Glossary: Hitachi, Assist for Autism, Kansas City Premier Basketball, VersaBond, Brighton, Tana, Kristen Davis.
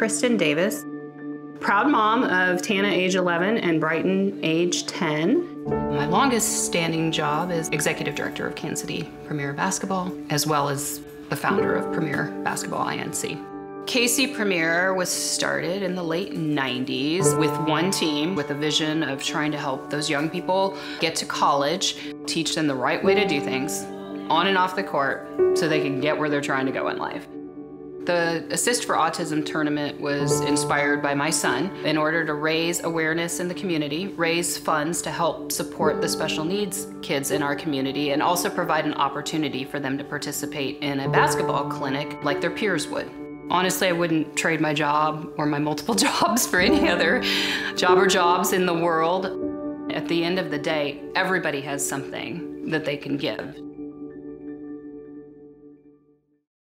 Kristen Davis, proud mom of Tana, age 11, and Brighton, age 10. My longest standing job is executive director of Kansas City Premier Basketball, as well as the founder of Premier Basketball INC. KC Premier was started in the late 90s with one team with a vision of trying to help those young people get to college, teach them the right way to do things on and off the court so they can get where they're trying to go in life. The Assist for Autism tournament was inspired by my son in order to raise awareness in the community, raise funds to help support the special needs kids in our community, and also provide an opportunity for them to participate in a basketball clinic like their peers would. Honestly, I wouldn't trade my job or my multiple jobs for any other job or jobs in the world. At the end of the day, everybody has something that they can give.